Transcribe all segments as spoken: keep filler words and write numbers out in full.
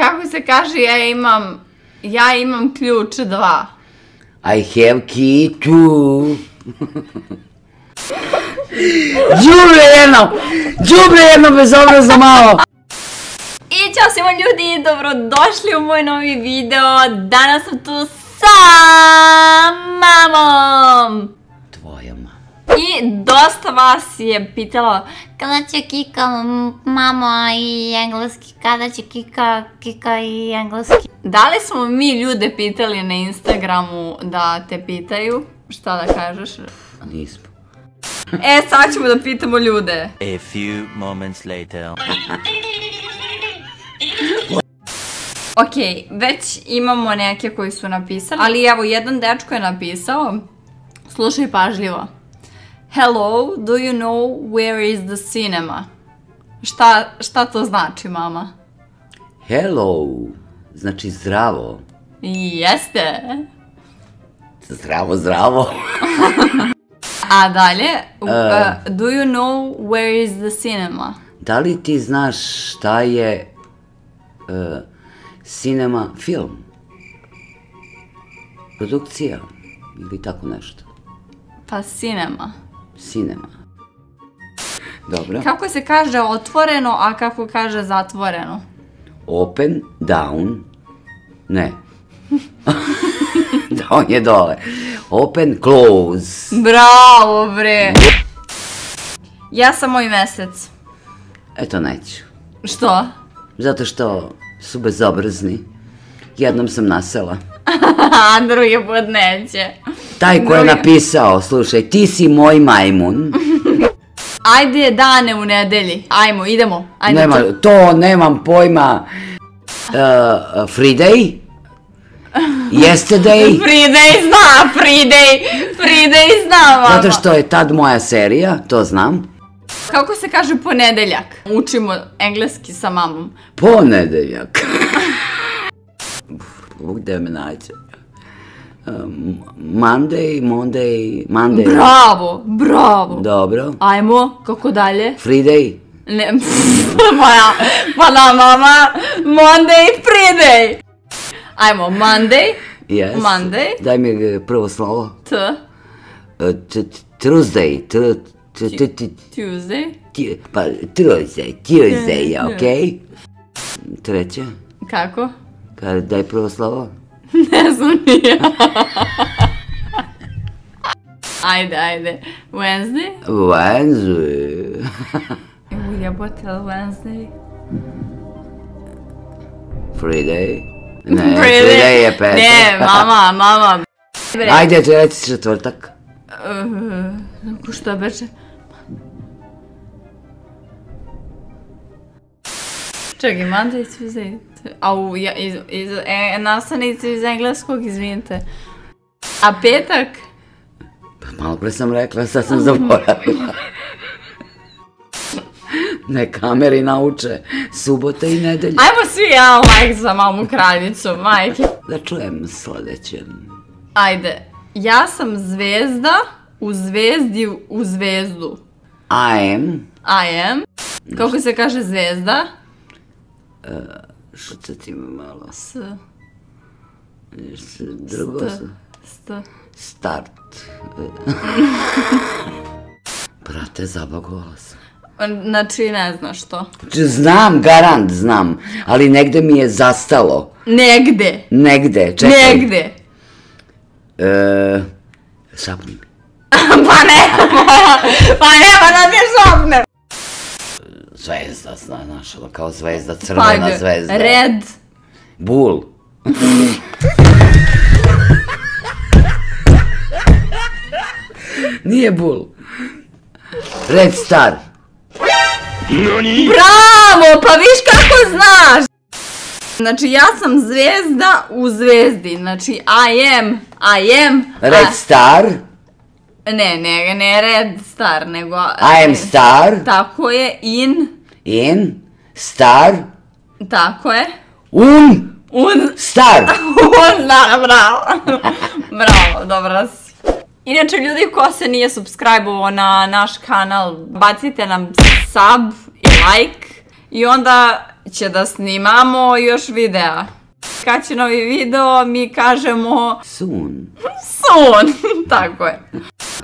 Kako se kaže, ja imam, ja imam ključ dva. I have key two. Đubre jedno, đubre jedno bezobrazno malo. I čao svima ljudi, dobrodošli u moj novi video. Danas sam tu sa mamom. I dosta vas je pitalo kada će Kika, mama i engleski, kada će Kika, Kika i engleski. Da li smo mi ljude pitali na Instagramu da te pitaju? Šta da kažeš? Nismo. E, sad ćemo da pitamo ljude. A few moments later. Ok, već imamo neke koji su napisali, ali evo, jedan dečko je napisao, slušaj pažljivo. Hello, do you know where is the cinema? Šta, šta to znači, mama? Hello, znači zdravo. Jeste. Zdravo, zdravo. A dalje, uh, uh, do you know where is the cinema? Da li ti znaš šta je uh, cinema film? Produkcija ili tako nešto? Pa cinema. Cinema. Dobro. Kako se kaže otvoreno, a kako kaže zatvoreno? Open, down, ne. Down je dole. Open, close. Bravo, bre. Ja sam moj mesec. Eto, neću. Što? Zato što su bezobrazni. Jednom sam nasela. A drugi put neće. Taj ko je napisao, slušaj, ti si moj majmun. Ajde dane u nedelji, ajmo, idemo. To nemam pojma. Friday? Yesterday? Friday zna, Friday, Friday zna. Zato što je tad moja serija, to znam. Kako se kaže ponedeljak? Učimo engleski sa mamom. Ponedeljak. Gde me nađe? Monday, Monday, Monday. Bravo, bravo. Dobro. Ajmo, kako dalje? Friday. Ne, moja, pa na mama, Monday, Friday. Ajmo, Monday, Monday. Daj mi prvo slovo. T. Tuesday, Tuesday. Pa, Tuesday, Tuesday, okej? Treće. Kako? Daj prvo slovo. Ne znam ni ja. Ajde, ajde. Wednesday? Wednesday. Ujebote, ali Wednesday? Friday? Ne, Friday je petak. Ne, mama, mama. Ajde, ti reci četvrtak. Šta beče? Čekaj, Monday, Tuesday. Au, nastavnici iz engleskog, izvinite. A petak? Pa malo pre sam rekla, sad sam zaboravila. Ne, kameri nauče subota i nedelje. Ajmo svi jedan like za mamu kraljicu, majke. Da čujem sledeće. Ajde, ja sam zvezda u zvezdi u zvezdu. I am. I am. Kako se kaže zvezda? Šuca ti ima malo. S. Drugo sam. St. Start. Brate, zabagovala sam. Znači, ne znaš to. Znam, garant znam. Ali negde mi je zastalo. Negde. Negde, čekaj. Negde. Šapni mi. Pa ne, pa ne, pa da ti šapnem. Zvezda, znaš, kao zvezda, crvena zvezda. Red. Bull. Nije bull. Red star. Bravo, pa viš kako znaš. Znači, ja sam zvezda u zvezdi. Znači, I am, I am. Red star. Ne, ne, ne red star, nego... I am star. Tako je, in. In, star. Tako je. Un. Un. Star. Un, da, bravo. Bravo, dobra si. Inače, ljudi, ko se nije subscribe-ovo na naš kanal, bacite nam sub i like i onda... će da snimamo još videa. Kad će novi video, mi kažemo soon. Soon, tako je.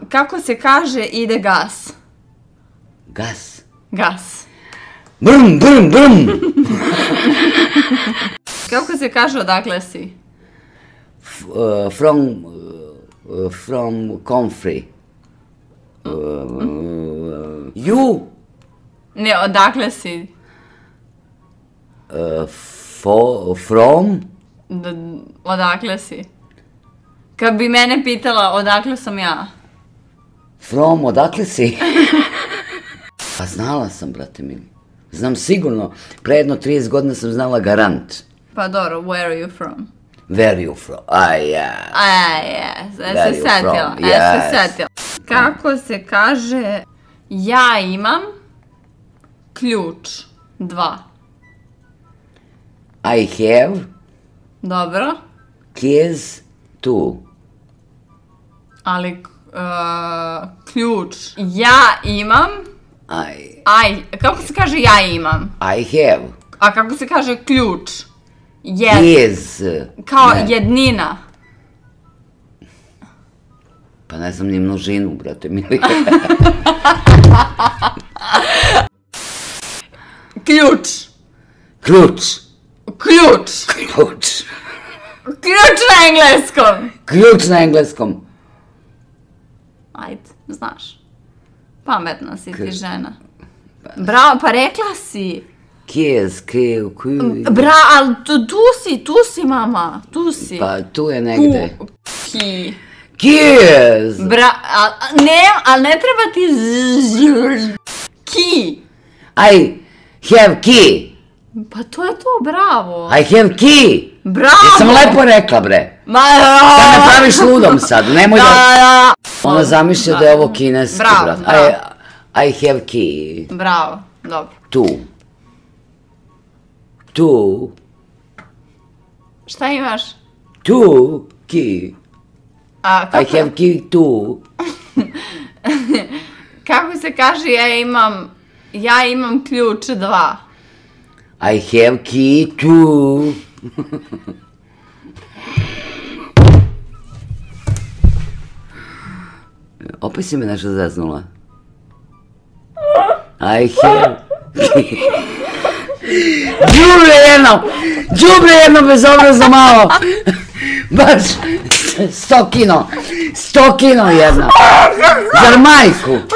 Kako se kaže ide gas? Gas. Gas. Brum, brum, brum. Kako se kaže odakle si? From, from Comfrey. You? Ne, odakle si? From? Odakle si? Kad bi mene pitala odakle sam ja? From, odakle si? Pa znala sam, brate mili. Znam sigurno, prejedno trideset godina sam znala garant. Pa dobro, where are you from? Where are you from? Ah, yes. Ah, yes. Where se setila, yes. Se setila. Kako se kaže ja imam ključ dva? I have. Dobro. Keys two. Ali uh, ključ ja imam. I. I. Kako se kaže ja imam? I have. A kako se kaže ključ? Yes. Kao jednina. Pa ne znam ni množinu, brate mili. Ključ. Ključ. Ključ. Ključ. Ključ na engleskom. Ključ na engleskom. Ajde, znaš. Pametna si ti žena. Bravo, pa rekla si. Kjes, kjev, kuj... Bra, ali tu si, tu si, mama, tu si. Pa tu je negde. Ki. Kjes! Bra, ne, ali ne treba ti zzzzzzzz. Ki. I have ki. Pa to je to, bravo. I have ki. Bravo. Jesam lepo rekla, bre. Ma jaa. Sad ne praviš ludom sad, nemoj da... Ona zamišlja da je ovo kineski, brat. Bravo, bravo. I have ki. Bravo, dobro. Tu. Tu. Šta imaš? Tu, ki. A kako? I have ki tu. Kako se kaže ja imam, ja imam ključ dva? I have ki tu. Opet si me nešto zeznula. I have ki. Đubre jedno! Đubre jedno bezobrazno malo! Baš sto kino! Sto kino jedno! Zar majku?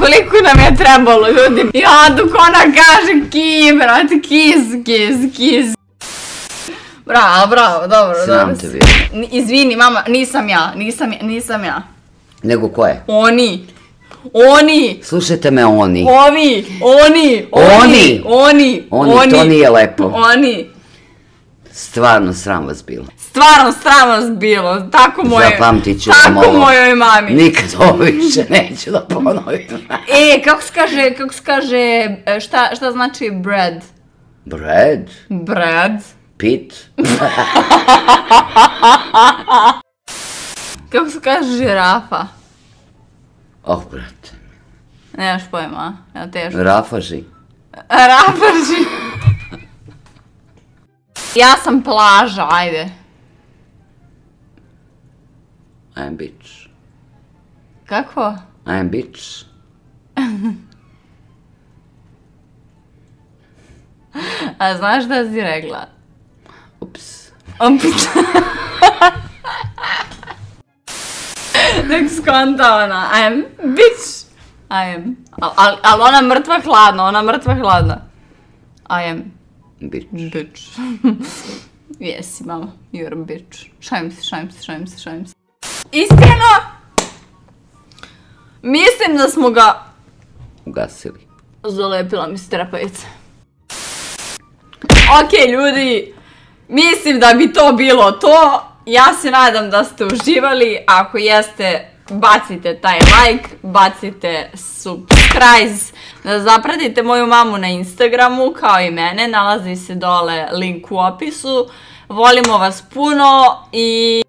Koliko nam je trebalo, ljudi? Ja, dok ona kaže ki, brate, kiz, kiz, kiz. Bravo, bravo, dobro. Sram te vidim. Izvini, mama, nisam ja, nisam ja. Nego ko je? Oni. Oni! Slušajte me, oni. Ovi! Oni! Oni! Oni! Oni, to nije lepo. Oni! Stvarno sram vas bilo. Stvarno sram vas bilo. Tako moje... Zapamtit ću vam ovo. Tako mojoj mami. Nikad ovo više neću da ponovim. E, kako se kaže, kako se kaže, šta znači bread? Bread? Bread. Pit. Kako se kaže žirafa? Oh, brate. Nemaš pojma, je li teško? Rafaži. Rafaži. Ja sam plaža, ajde. I am bitch. Kako? I am bitch. A znaš da si rekla? Ups. Ups. Nek skonta ona, I am bitch, I am, ali ona mrtva hladna, ona mrtva hladna, I am bitch, jesi mama, you're a bitch, šajem se, šajem se, šajem se, šajem se. Iskreno, mislim da smo ga ugasili, zalepila mi se trepavica. Ok ljudi, mislim da bi to bilo to. Ja se nadam da ste uživali, ako jeste, bacite taj like, bacite subscribe, zapratite moju mamu na Instagramu kao i mene, nalazi se dole link u opisu, volimo vas puno i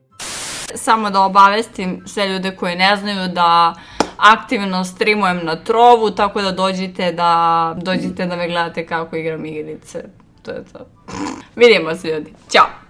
samo da obavestim sve ljude koji ne znaju da aktivno streamujem na Trovu, tako da dođite da, dođite da me gledate kako igram igrice. To je to. Vidimo se, ljudi. Ćao!